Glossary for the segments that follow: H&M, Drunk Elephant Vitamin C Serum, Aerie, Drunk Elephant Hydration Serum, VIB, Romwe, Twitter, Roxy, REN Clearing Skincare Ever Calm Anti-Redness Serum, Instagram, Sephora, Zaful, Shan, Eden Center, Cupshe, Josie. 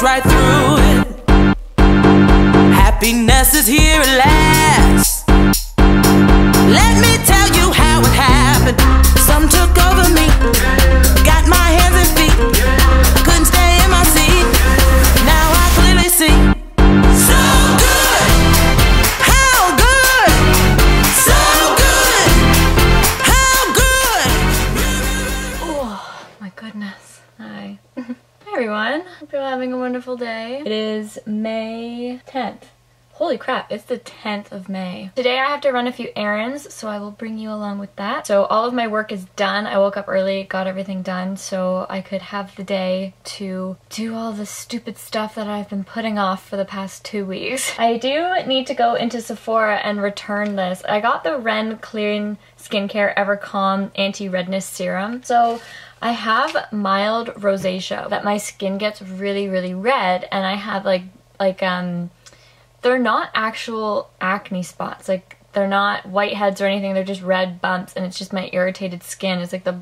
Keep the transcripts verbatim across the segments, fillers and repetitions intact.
pass right through it. Happiness is here at last. Let me tell you how it happened. Some took over me, got my hands and feet, couldn't stay in my seat. Now I clearly see. So good, how good, so good, how good. Oh my goodness, hi. Hi everyone, hope you're having a wonderful day. It is May tenth. Holy crap, it's the tenth of May. Today I have to run a few errands, so I will bring you along with that. So all of my work is done. I woke up early, got everything done, so I could have the day to do all the stupid stuff that I've been putting off for the past two weeks. I do need to go into Sephora and return this. I got the R E N Clearing Skincare Ever Calm Anti-Redness Serum. So I have mild rosacea, that my skin gets really, really red, and I have like, like, um, they're not actual acne spots, like they're not whiteheads or anything, they're just red bumps, and it's just my irritated skin. It's like the,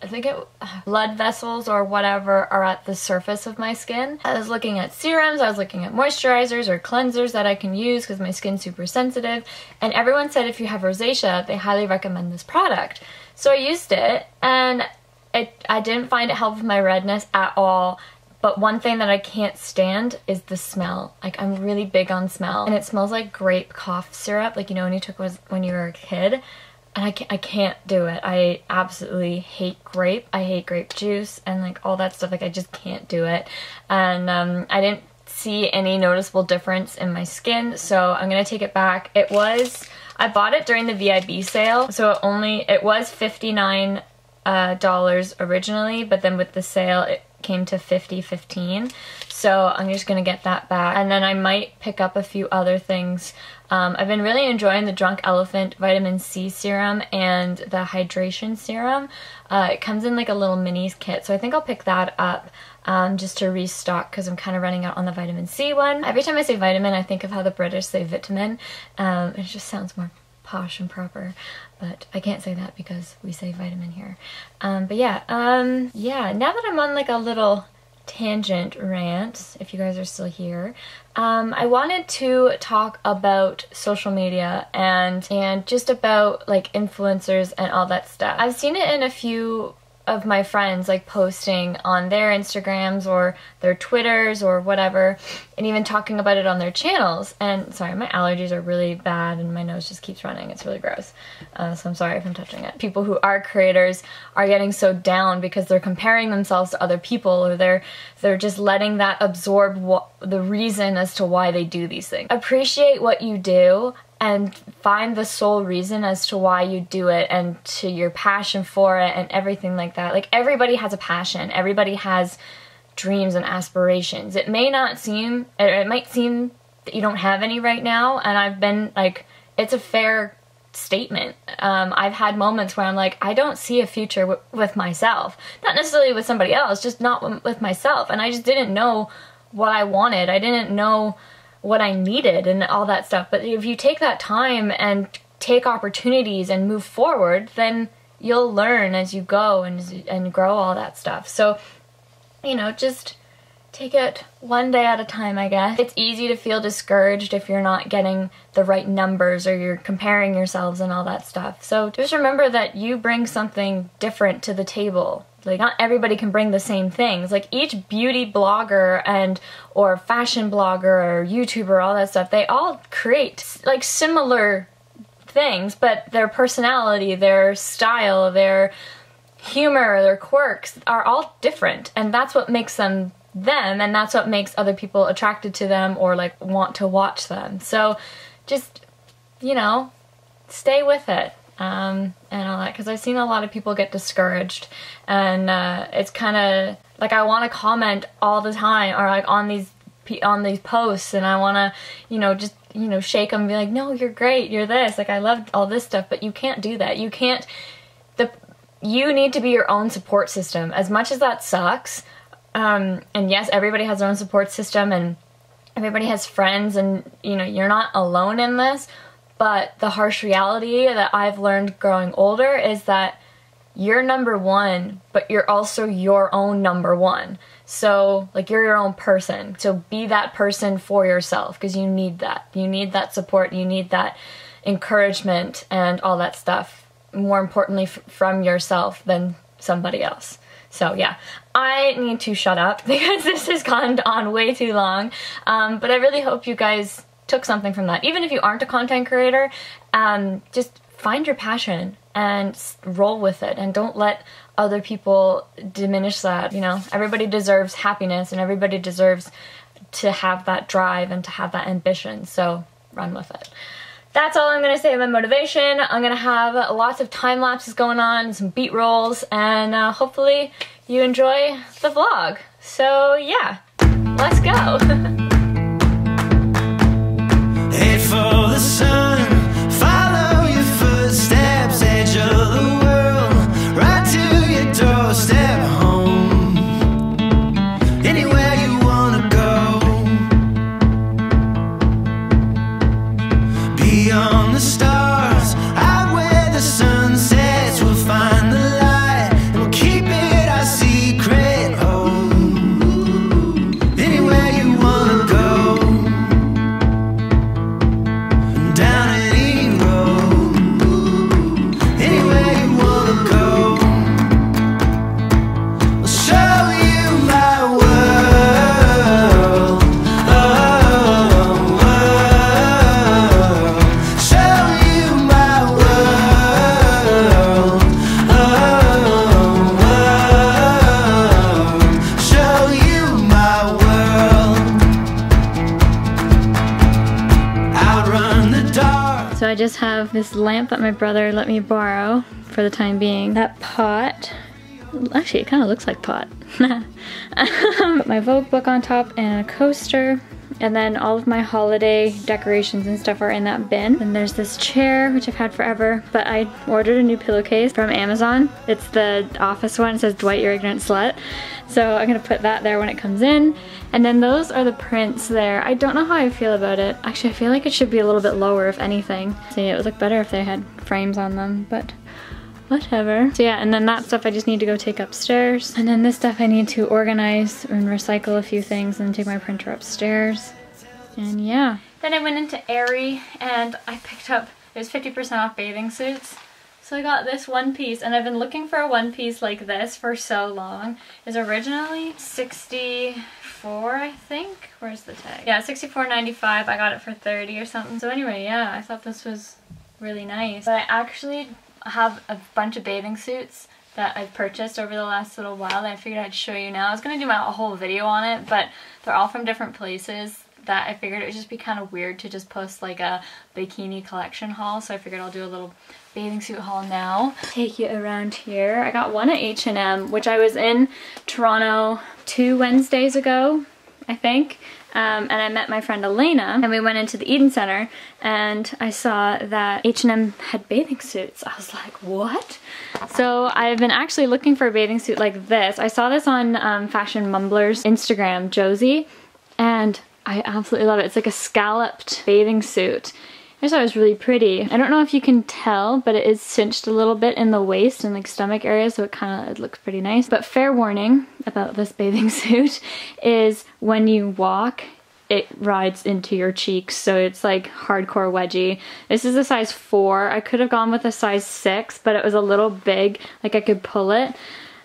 I think it, blood vessels or whatever are at the surface of my skin. I was looking at serums, I was looking at moisturizers or cleansers that I can use because my skin's super sensitive, and everyone said if you have rosacea, they highly recommend this product. So I used it, and it, I didn't find it helped with my redness at all. But one thing that I can't stand is the smell. Like, I'm really big on smell. And it smells like grape cough syrup, like, you know, when you took was when you were a kid. And I can't, I can't do it. I absolutely hate grape. I hate grape juice and, like, all that stuff. Like, I just can't do it. And um, I didn't see any noticeable difference in my skin, so I'm going to take it back. It was, I bought it during the V I B sale, so it only, it was fifty-nine dollars uh, originally, but then with the sale, it came to fifty fifteen, so I'm just gonna get that back, and then I might pick up a few other things. um, I've been really enjoying the Drunk Elephant Vitamin C Serum and the Hydration Serum. Uh, it comes in like a little mini kit, so I think I'll pick that up um, just to restock, because I'm kind of running out on the vitamin C one. Every time I say vitamin, I think of how the British say vitamin. Um, it just sounds more posh and proper, but I can't say that because we say vitamin here. Um, but yeah, um, yeah, now that I'm on like a little tangent rant, if you guys are still here, um, I wanted to talk about social media and, and just about like influencers and all that stuff. I've seen it in a few of my friends like posting on their Instagrams or their Twitters or whatever, and even talking about it on their channels. And sorry, my allergies are really bad and my nose just keeps running. It's really gross. Uh, so I'm sorry if I'm touching it. People who are creators are getting so down because they're comparing themselves to other people, or they're they're just letting that absorb what, the reason as to why they do these things. Appreciate what you do and find the sole reason as to why you do it, and to your passion for it and everything like that. Like, everybody has a passion. Everybody has dreams and aspirations. It may not seem, it might seem that you don't have any right now, and I've been like, it's a fair statement. Um, I've had moments where I'm like, I don't see a future w with myself. Not necessarily with somebody else, just not with myself. And I just didn't know what I wanted. I didn't know what I needed and all that stuff. But if you take that time and take opportunities and move forward, then you'll learn as you go and and grow all that stuff. So, you know, just take it one day at a time, I guess. It's easy to feel discouraged if you're not getting the right numbers, or you're comparing yourselves and all that stuff. So just remember that you bring something different to the table. Like, not everybody can bring the same things. Like, each beauty blogger and or fashion blogger or YouTuber, all that stuff, they all create like similar things, but their personality, their style, their humor, their quirks are all different, and that's what makes them them, and that's what makes other people attracted to them or like want to watch them. So just, you know, stay with it um, and all that, because I've seen a lot of people get discouraged, and uh, it's kind of like, I want to comment all the time, or like on these on these posts, and I want to, you know, just, you know, shake them and be like, no, you're great, you're this, like, I loved all this stuff. But you can't do that. You can't, the you need to be your own support system. As much as that sucks, Um, and yes, everybody has their own support system and everybody has friends, and, you know, you're not alone in this, but the harsh reality that I've learned growing older is that you're number one, but you're also your own number one. So like, you're your own person. So be that person for yourself, because you need that. You need that support. You need that encouragement and all that stuff, more importantly f from yourself than somebody else. So yeah, I need to shut up because this has gone on way too long. Um, but I really hope you guys took something from that. Even if you aren't a content creator, um, just find your passion and roll with it, and don't let other people diminish that. You know, everybody deserves happiness, and everybody deserves to have that drive and to have that ambition. So run with it. That's all I'm going to say about motivation. I'm going to have lots of time lapses going on, some beat rolls, and uh, hopefully you enjoy the vlog. So yeah, let's go. Head for the sun, follow your footsteps, edge of the world, right to your doorstep, home, anywhere you want to go, beyond the stars, out where the sun sets, we'll find the light. I just have this lamp that my brother let me borrow for the time being. That pot, actually it kind of looks like pot. Put my Vogue book on top and a coaster, and then all of my holiday decorations and stuff are in that bin. And there's this chair, which I've had forever, but I ordered a new pillowcase from Amazon. It's the office one, it says Dwight, you're ignorant slut. So I'm gonna put that there when it comes in. And then those are the prints there. I don't know how I feel about it. Actually, I feel like it should be a little bit lower, if anything. See, it would look better if they had frames on them, but whatever. So yeah, and then that stuff I just need to go take upstairs. And then this stuff I need to organize and recycle a few things and take my printer upstairs. And yeah. Then I went into Aerie and I picked up, it was fifty percent off bathing suits. So I got this one piece, and I've been looking for a one piece like this for so long. It was originally sixty-four, I think. Where's the tag? Yeah, sixty-four ninety-five. I got it for thirty or something. So anyway, yeah, I thought this was really nice. But I actually have a bunch of bathing suits that I've purchased over the last little while that I figured I'd show you now. I was going to do my whole video on it, but they're all from different places that I figured it would just be kind of weird to just post like a bikini collection haul, so I figured I'll do a little bathing suit haul now. Take you around here. I got one at H and M, which I was in Toronto two Wednesdays ago, I think, um, and I met my friend Elena, and we went into the Eden Center, and I saw that H and M had bathing suits. I was like, what? So I've been actually looking for a bathing suit like this. I saw this on um, Fashion Mumbler's Instagram, Josie, and I absolutely love it. It's like a scalloped bathing suit. I just thought it was really pretty. I don't know if you can tell, but it is cinched a little bit in the waist and like stomach area, so it kind of looks pretty nice. But fair warning about this bathing suit is when you walk, it rides into your cheeks, so it's like hardcore wedgie. This is a size four. I could have gone with a size six, but it was a little big, like I could pull it.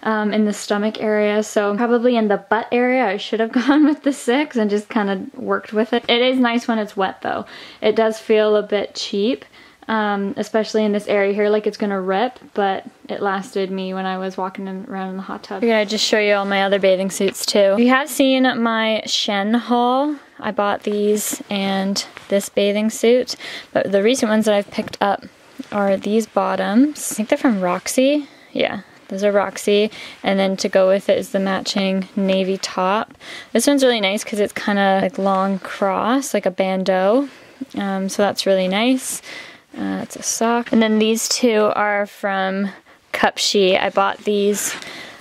Um, in the stomach area, so probably in the butt area I should have gone with the six and just kind of worked with it. It is nice when it's wet though. It does feel a bit cheap, um, especially in this area here, like it's gonna rip, but it lasted me when I was walking in, around in the hot tub. I'm gonna just show you all my other bathing suits too. If you have seen my Shan haul, I bought these and this bathing suit, but the recent ones that I've picked up are these bottoms. I think they're from Roxy, yeah. Those are Roxy, and then to go with it is the matching navy top. This one's really nice because it's kind of like long cross, like a bandeau, um, so that's really nice. Uh, it's a sock. And then these two are from Cupshe. I bought these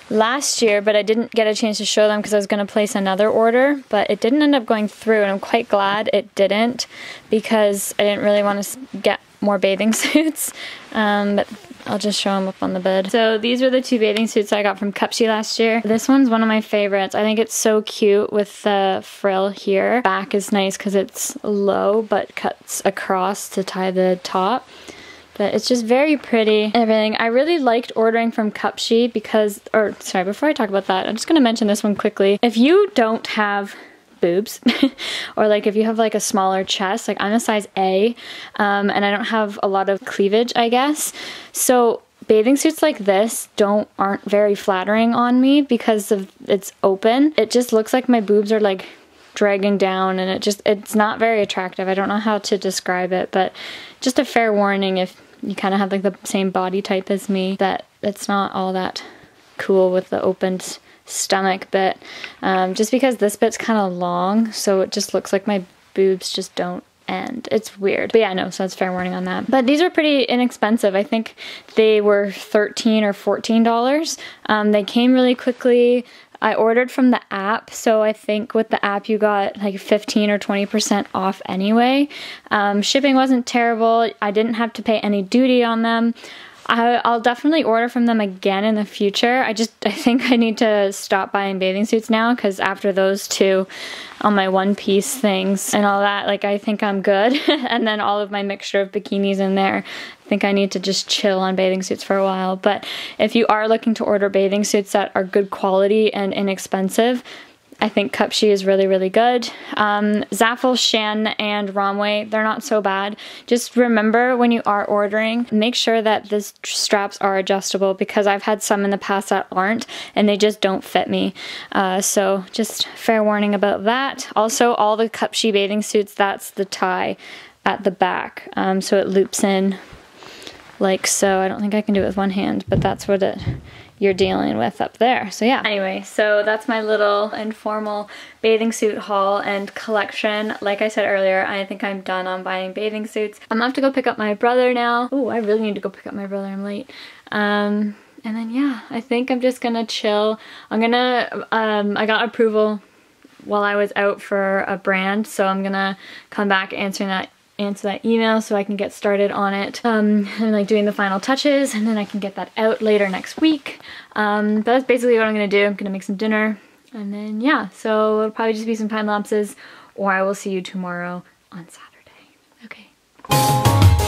last year, but I didn't get a chance to show them because I was going to place another order, but it didn't end up going through, and I'm quite glad it didn't because I didn't really want to get more bathing suits. Um, but I'll just show them up on the bed. So these are the two bathing suits I got from Cupshe last year. This one's one of my favorites. I think it's so cute with the frill here. Back is nice because it's low but cuts across to tie the top. But it's just very pretty and everything. I really liked ordering from Cupshe because, or sorry, before I talk about that, I'm just gonna mention this one quickly. If you don't have boobs or like if you have like a smaller chest, like I'm a size A um, and I don't have a lot of cleavage, I guess. So bathing suits like this don't aren't very flattering on me because of it's open. It just looks like my boobs are like dragging down and it just, it's not very attractive. I don't know how to describe it, but just a fair warning if you kind of have like the same body type as me that it's not all that cool with the opened stomach bit, um, just because this bit's kind of long, so it just looks like my boobs just don't end. It's weird, but yeah, no, so that's fair warning on that. But these are pretty inexpensive. I think they were thirteen or fourteen dollars. Um, they came really quickly. I ordered from the app, so I think with the app you got like fifteen or twenty percent off anyway. Um, shipping wasn't terrible. I didn't have to pay any duty on them. I, I'll definitely order from them again in the future. I just, I think I need to stop buying bathing suits now because after those two, all my one-piece things and all that, like I think I'm good. And then all of my mixture of bikinis in there. I think I need to just chill on bathing suits for a while. But if you are looking to order bathing suits that are good quality and inexpensive, I think Cupshe is really, really good. Um, Zaful, Shan, and Romwe, they're not so bad. Just remember when you are ordering, make sure that the straps are adjustable because I've had some in the past that aren't and they just don't fit me. Uh, so just fair warning about that. Also, all the Cupshe bathing suits, that's the tie at the back. Um, so it loops in like so. I don't think I can do it with one hand, but that's what it you're dealing with up there. So yeah. Anyway, so that's my little informal bathing suit haul and collection. Like I said earlier, I think I'm done on buying bathing suits. I'm gonna have to go pick up my brother now. Oh, I really need to go pick up my brother, I'm late. Um, and then yeah, I think I'm just gonna chill. I'm gonna, um, I got approval while I was out for a brand, so I'm gonna come back answering that answer that email so I can get started on it. Um, I'm like doing the final touches and then I can get that out later next week. Um, but that's basically what I'm gonna do. I'm gonna make some dinner and then yeah, so it'll probably just be some time lapses or I will see you tomorrow on Saturday. Okay.